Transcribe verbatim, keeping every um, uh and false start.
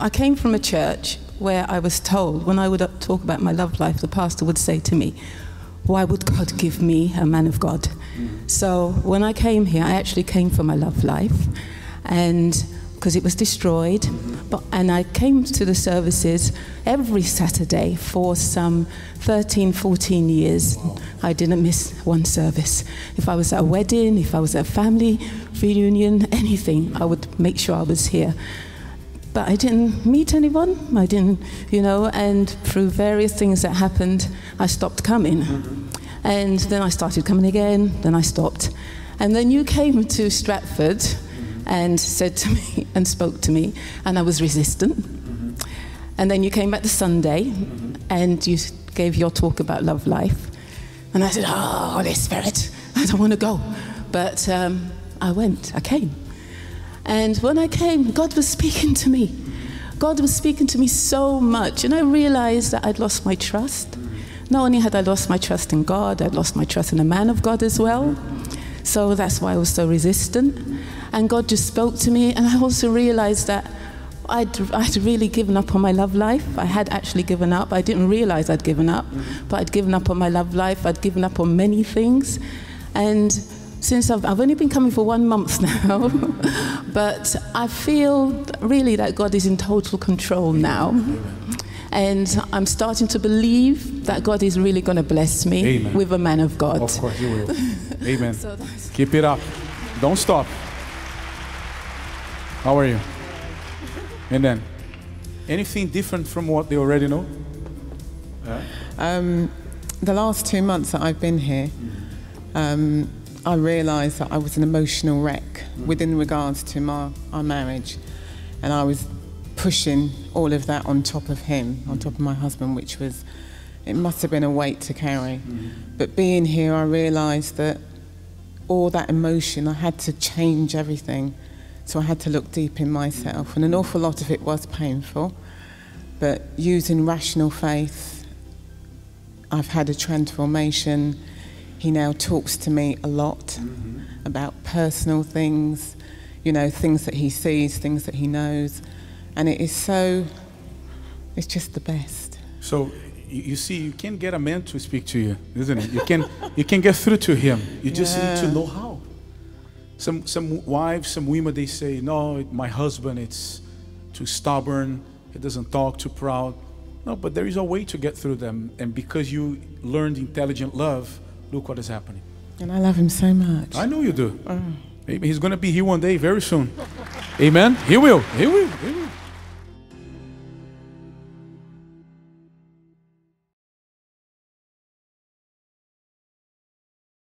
I came from a church where I was told, when I would talk about my love life, the pastor would say to me, why would God give me a man of God? Mm. So when I came here, I actually came for my love life, and because it was destroyed, mm-hmm. but, and I came to the services every Saturday for some thirteen, fourteen years. Wow. I didn't miss one service. If I was at a wedding, if I was at a family reunion, anything, I would make sure I was here. But I didn't meet anyone, I didn't, you know, and through various things that happened, I stopped coming. Mm-hmm. And then I started coming again, then I stopped. And then you came to Stratford and said to me, and spoke to me, and I was resistant. Mm-hmm. And then you came back to Sunday, mm-hmm. and you gave your talk about love life. And I said, oh, Holy Spirit, I don't want to go. But um, I went, I came. And when I came, God was speaking to me. God was speaking to me so much. And I realized that I'd lost my trust. Not only had I lost my trust in God, I'd lost my trust in the man of God as well. So that's why I was so resistant. And God just spoke to me. And I also realized that I'd, I'd really given up on my love life. I had actually given up. I didn't realize I'd given up. But I'd given up on my love life. I'd given up on many things. And since I've, I've only been coming for one month now, but I feel really that God is in total control now. And I'm starting to believe that God is really going to bless me Amen. With a man of God. Of course you will. Amen. So keep it up. Don't stop. How are you? And then, anything different from what they already know? Yeah. Um, the last two months that I've been here, um, I realised that I was an emotional wreck mm. within regards to my, our marriage, and I was pushing all of that on top of him, mm. on top of my husband, which was, it must have been a weight to carry. Mm. But being here, I realised that all that emotion, I had to change everything. So I had to look deep in myself, and an awful lot of it was painful, but using rational faith, I've had a transformation. He now talks to me a lot mm-hmm. about personal things, you know, things that he sees, things that he knows. And it is so, it's just the best. So you see, you can get a man to speak to you, isn't it? You can, you can get through to him. You just yeah. need to know how. Some, some wives, some women, they say, no, my husband, it's too stubborn. He doesn't talk, too proud. No, but there is a way to get through them. And because you learned intelligent love, look what is happening. And I love him so much. I know you do. Oh. He's going to be here one day, very soon. Amen? He will. He will. He